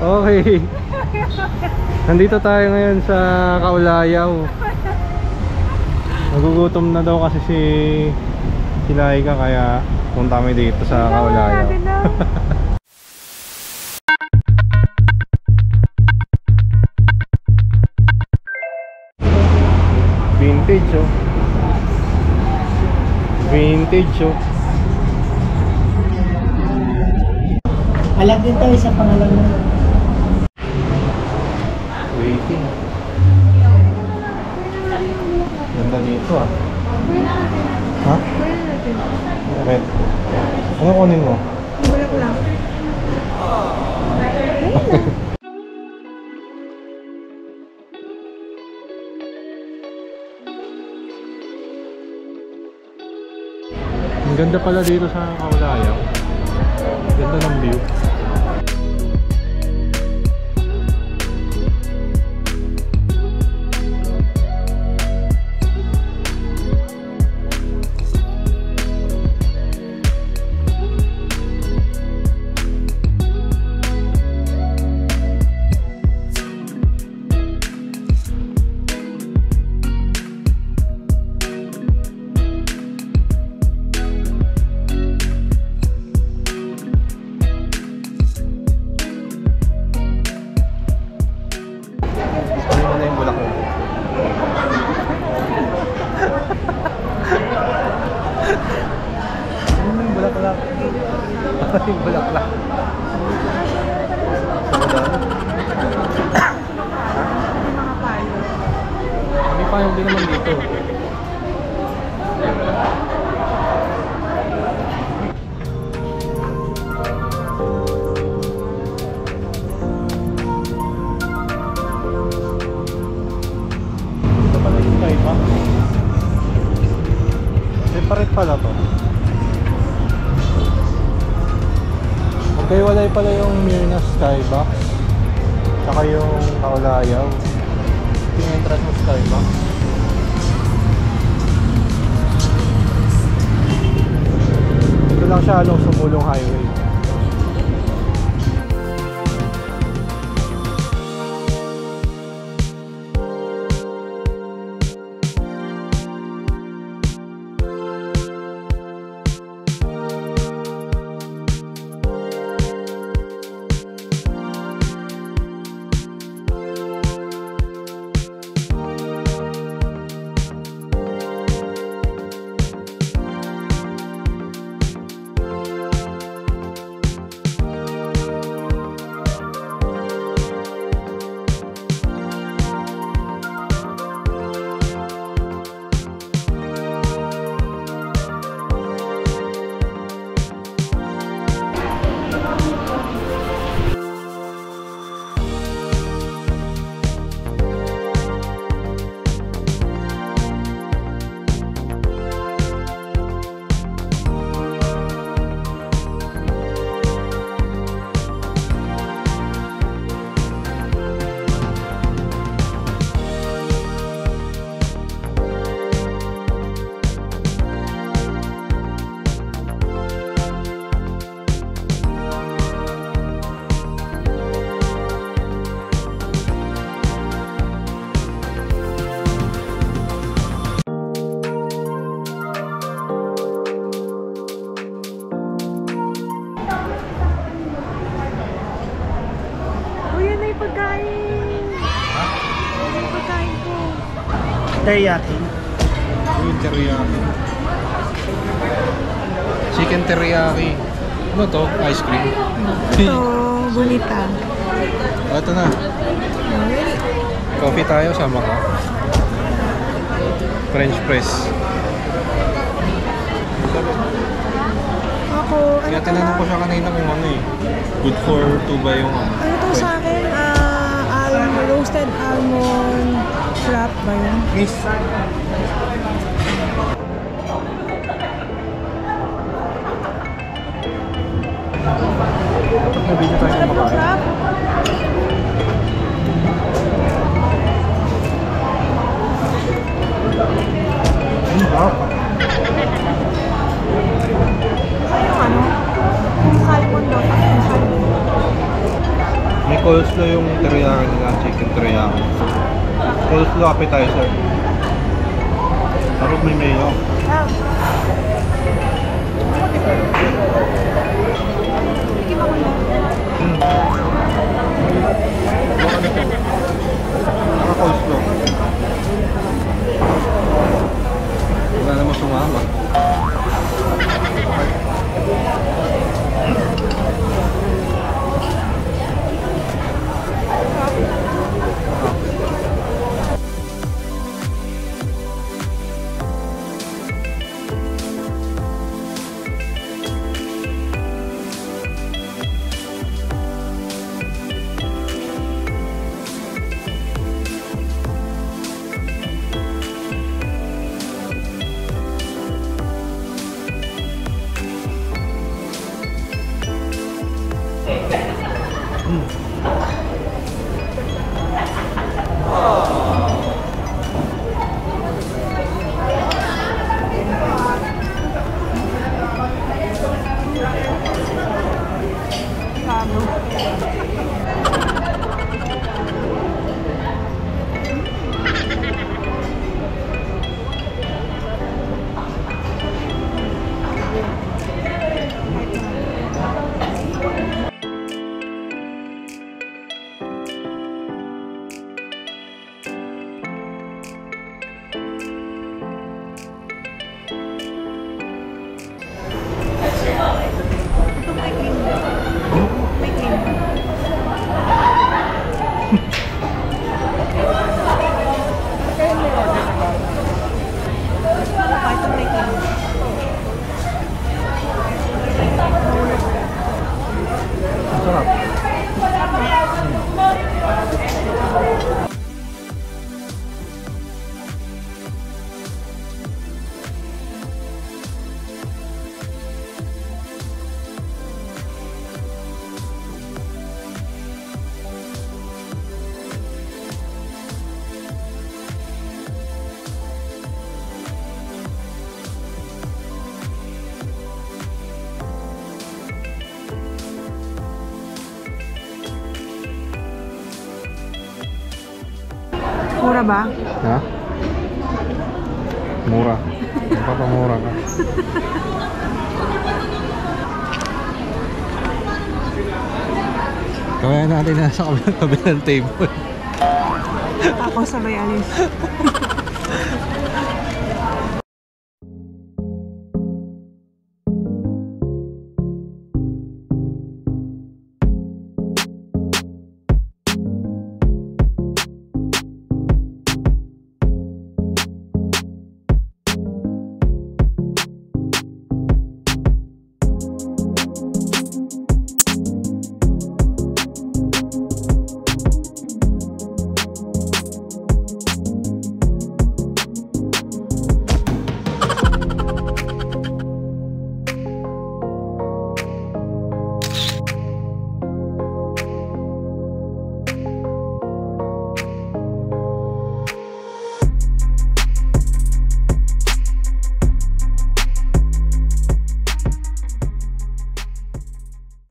Okay. Nandito tayo ngayon sa Kaulayaw. Nagugutom na daw kasi si Laika, kaya punta kami dito sa Kaulayaw. Vintage oh. Vintage oh. Alag din tayo sa pangalan mo. Waiting. Ganda dito ah. Ha? Red. Ano kunin mo? Wala ko lang. Ang ganda pala dito sa Kaulayaw. Ganda ng view. Separate pala to. Okay, walay pala yung Myrna Skybox saka yung Kaulayaw. Yung entrance ng Skybox ito lang sya along Sumulong Highway. Teriyaki. Uy, teriyaki. Chicken teriyaki. Ano to? Ice cream? Ito, bonita. O, ito na. Coffee tayo, sama ka. French press. Ako, ano ka? Tinanong ko siya kanina kung ano eh. Good for 2 ba yung ano? Ano to sa akin? Roasted almond flat ba yun? Yes. Nabili tayo ng makain. Ang harap. Ay, yung ano? Yung salmon daw. Yung salmon. May coleslaw yung teriyaki nila, chicken teriyaki. Coleslaw appetizer. Tapos may mayo. Coleslaw. Wala naman sumama. Mura ba? Ha? Mura. Napapamura ka. Kaya natin nasa kabilang table. Ako sabay alis.